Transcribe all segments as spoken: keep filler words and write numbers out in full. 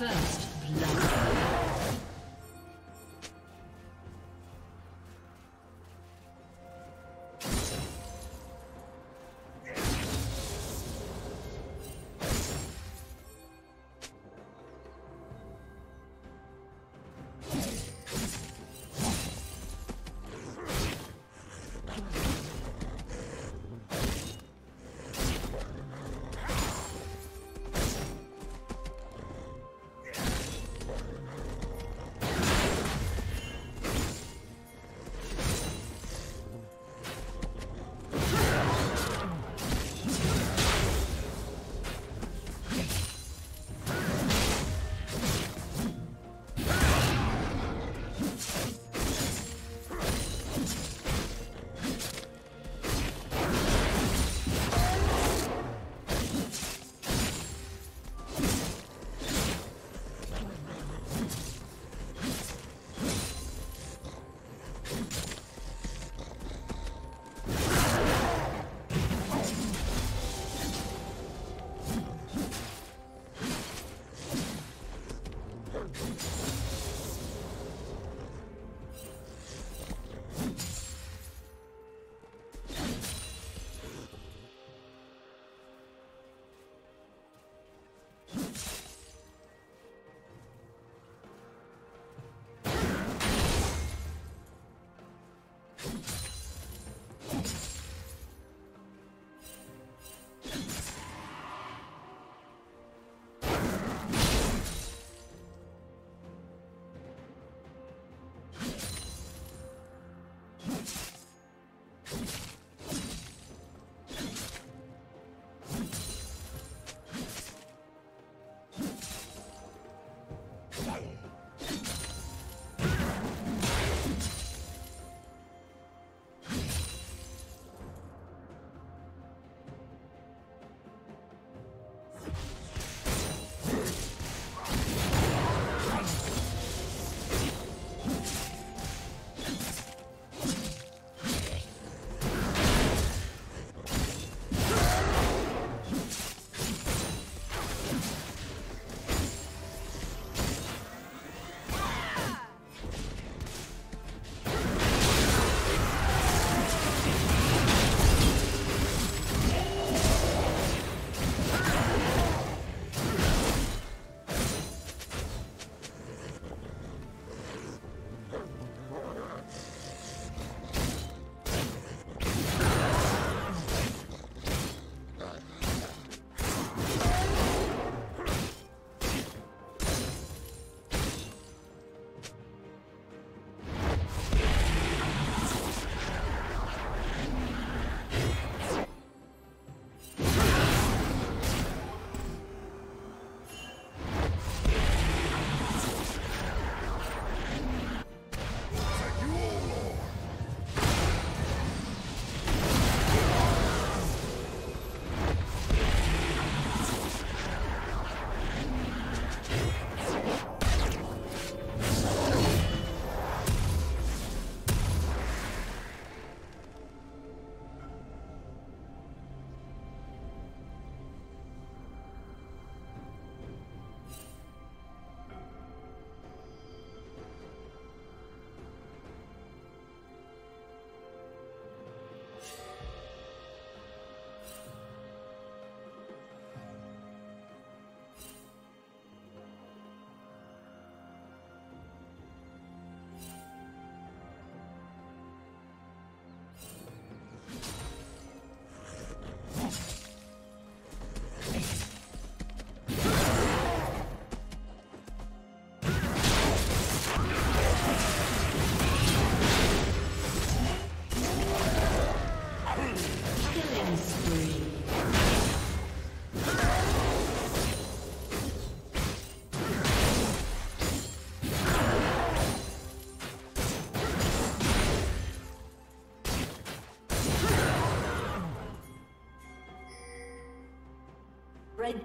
First blood. The red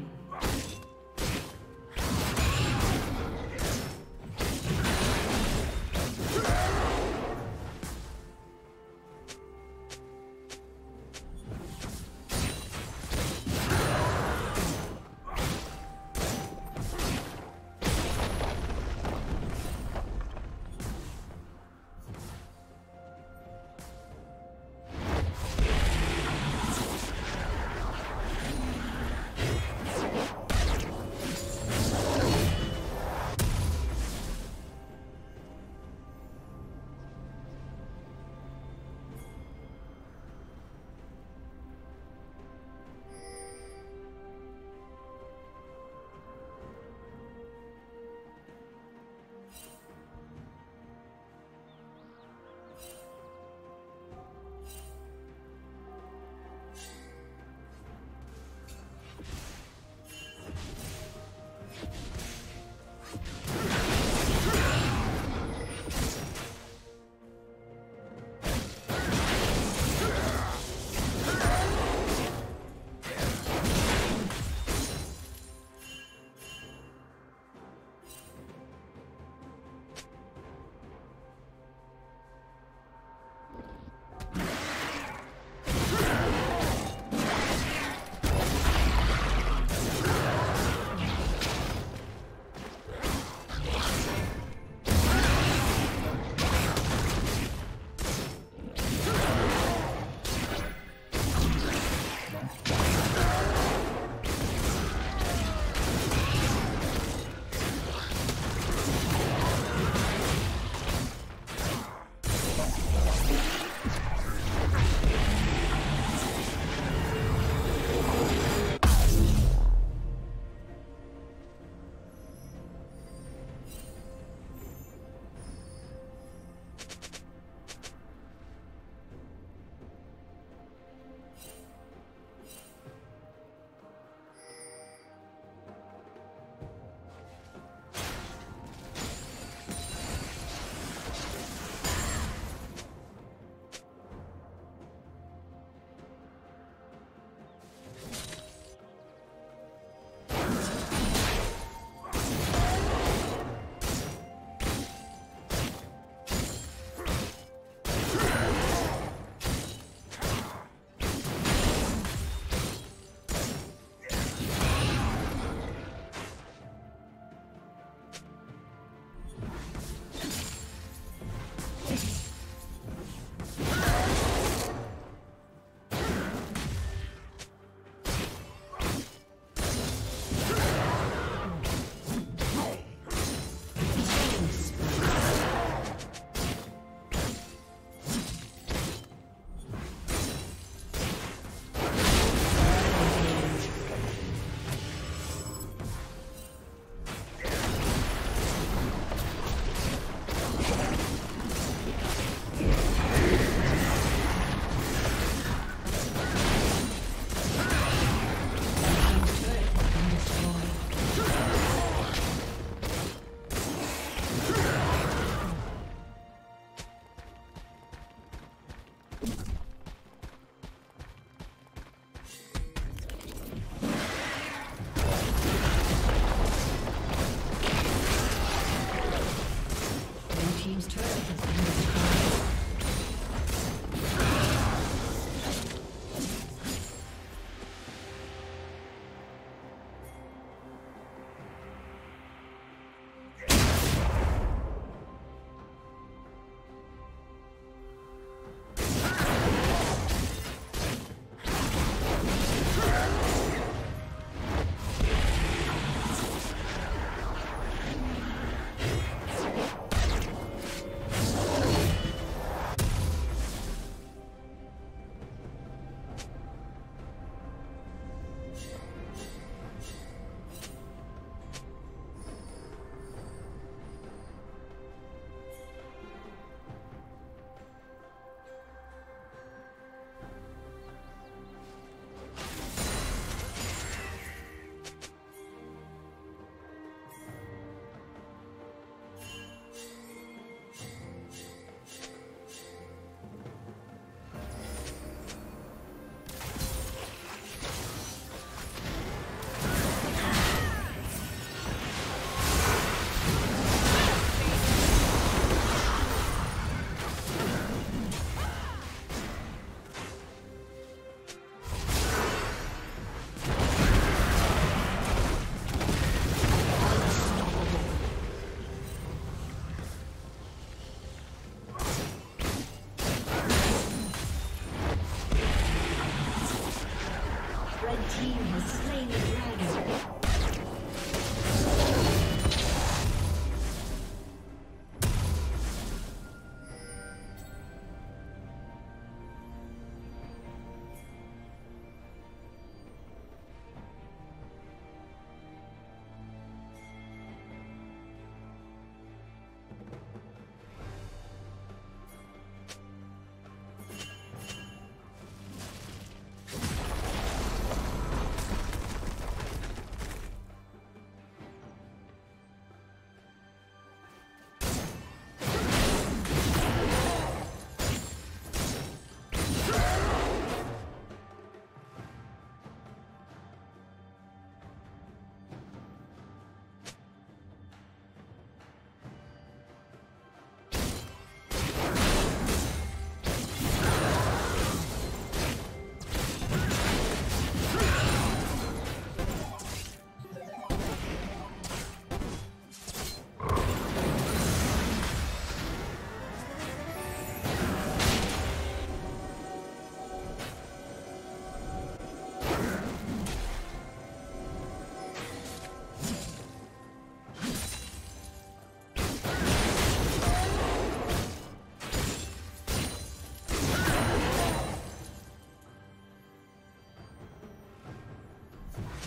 team's turret has been destroyed.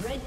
Red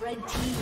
Red team.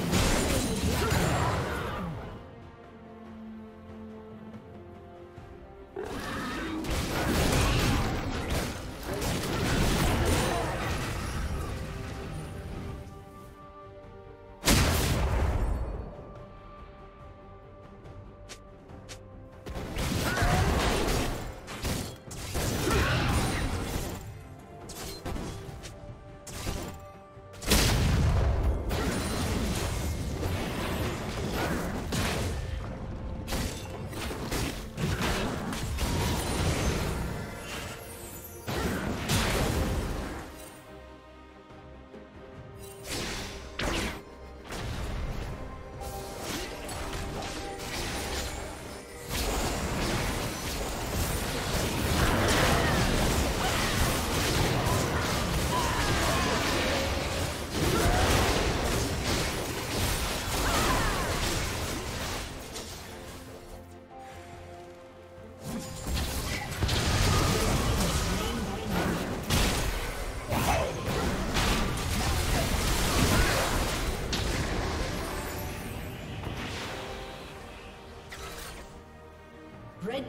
Red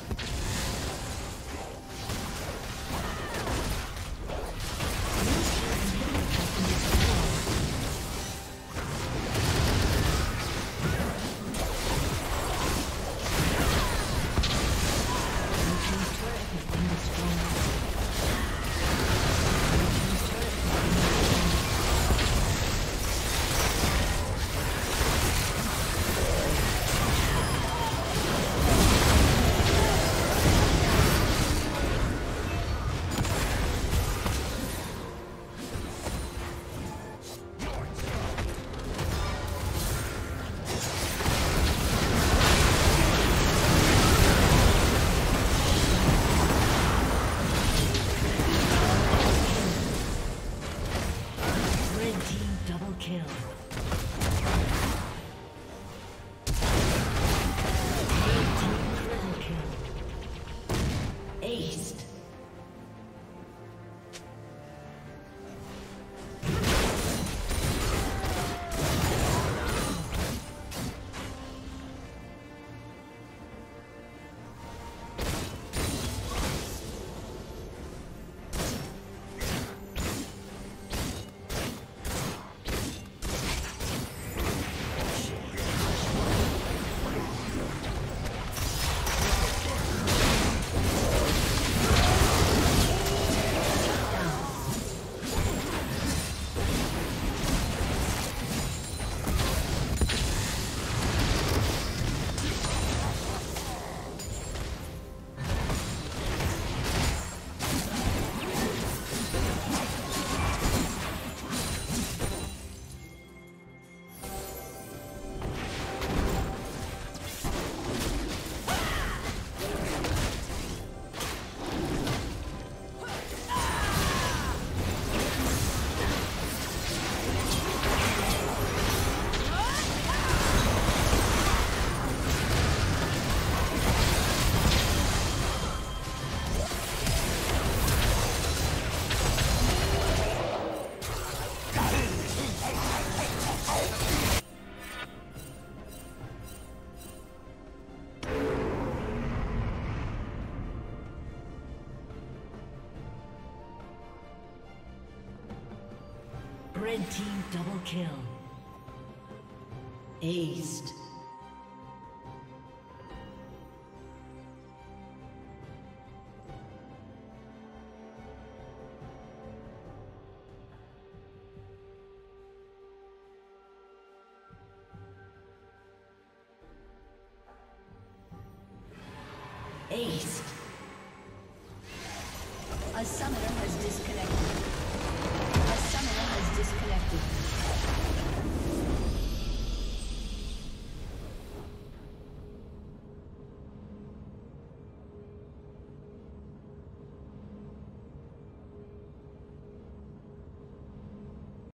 Turret has been Red team double kill. Aced. Aced.